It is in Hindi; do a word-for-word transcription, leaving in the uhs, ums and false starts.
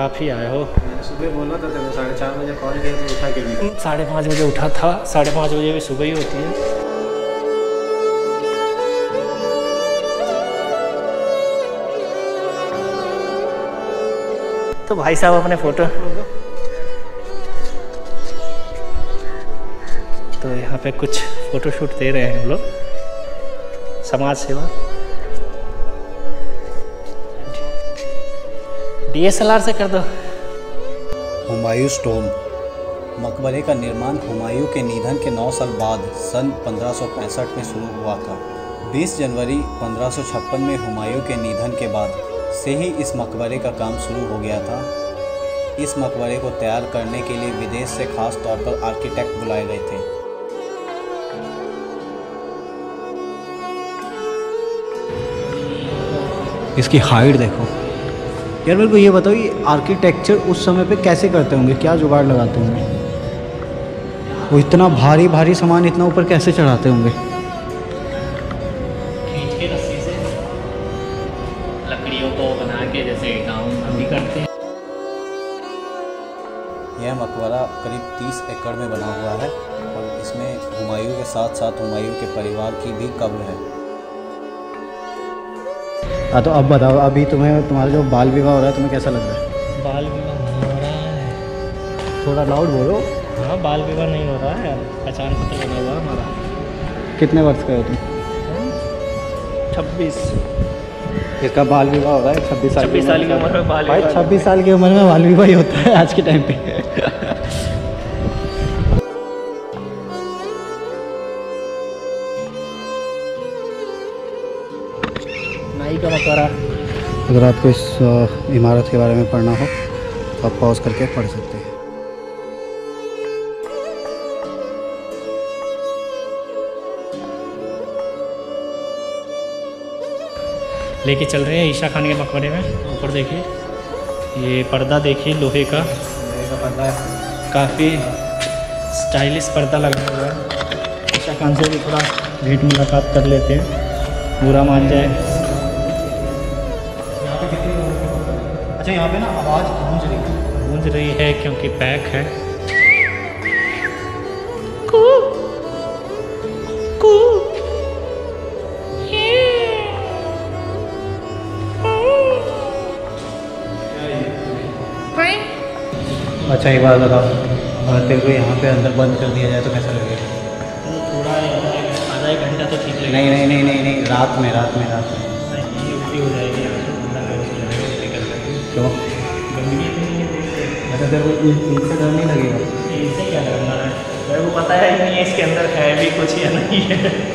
आप ही आए हो। मैंने सुबह बोला था तुम्हें साढ़े चार बजे कॉल किया तो उठा के नहीं, साढ़े पाँच बजे उठा था। साढ़े पाँच बजे भी सुबह ही होती है। तो भाई साहब अपने फोटो तो यहाँ पे कुछ फोटोशूट दे रहे हैं हम लोग, समाज सेवा। डी एस एल आर से कर दो। हुमायूंस टॉम्ब मकबरे का निर्माण हुमायूं के निधन के नौ साल बाद सन पंद्रह सौ पैंसठ में शुरू हुआ था। बीस जनवरी पंद्रह सौ छप्पन में हुमायूं के निधन के बाद से ही इस मकबरे का काम शुरू हो गया था। इस मकबरे को तैयार करने के लिए विदेश से खास तौर पर आर्किटेक्ट बुलाए गए थे। इसकी हाइट देखो यार। मेरे को ये बताओ ये आर्किटेक्चर उस समय पे कैसे करते होंगे, क्या जुगाड़ लगाते होंगे? वो इतना भारी भारी सामान इतना ऊपर कैसे चढ़ाते होंगे? खींच के रस्सी से लकड़ियों को बना के जैसे गांव में करते हैं। यह मकबरा करीब तीस एकड़ में बना हुआ है और इसमें हुमायूं के साथ साथ हुमायूं के परिवार की भी कब्र है। हाँ तो अब बताओ, अभी तुम्हें तुम्हारा जो बाल विवाह हो रहा है तुम्हें कैसा लग रहा है? बाल विवाह हो रहा है, थोड़ा लाउड बोलो। हाँ बाल विवाह नहीं हो रहा है, अचानक पता लगा हुआ हमारा। कितने वर्ष का हो तुम? छब्बीस। इसका बाल विवाह हो रहा है छब्बीस साल छब्बीस साल की उम्र में बाल विवाह। छब्बीस साल की उम्र में बाल विवाह ही होता है आज के टाइम पर। अगर आपको इस इमारत के बारे में पढ़ना हो तो आप पॉज करके पढ़ सकते हैं। लेके चल रहे हैं ईशा खान के मकबरे में। ऊपर देखिए, ये पर्दा देखिए, लोहे का पर्दा है, काफ़ी स्टाइलिश पर्दा लगा हुआ है। ईशा खान से भी थोड़ा भेंट मुलाकात कर लेते हैं, बुरा मान जाए। अच्छा यहाँ पे ना आवाज़ गूंज रही है गूंज रही है क्योंकि पैक है। कू, कू, ये, अच्छा एक बात बताओ, अगर तेरे को यहाँ पे अंदर बंद कर दिया जाए तो कैसा लगेगा? थोड़ा आधा एक घंटा तो ठीक लगेगा। नहीं नहीं नहीं नहीं नहीं रात में रात में रात में हो जाएगी। तो अच्छा तेरे को इनसे डर नहीं लगेगा? इनसे क्या डर, वो पता है नहीं है इसके अंदर है भी कुछ या नहीं है।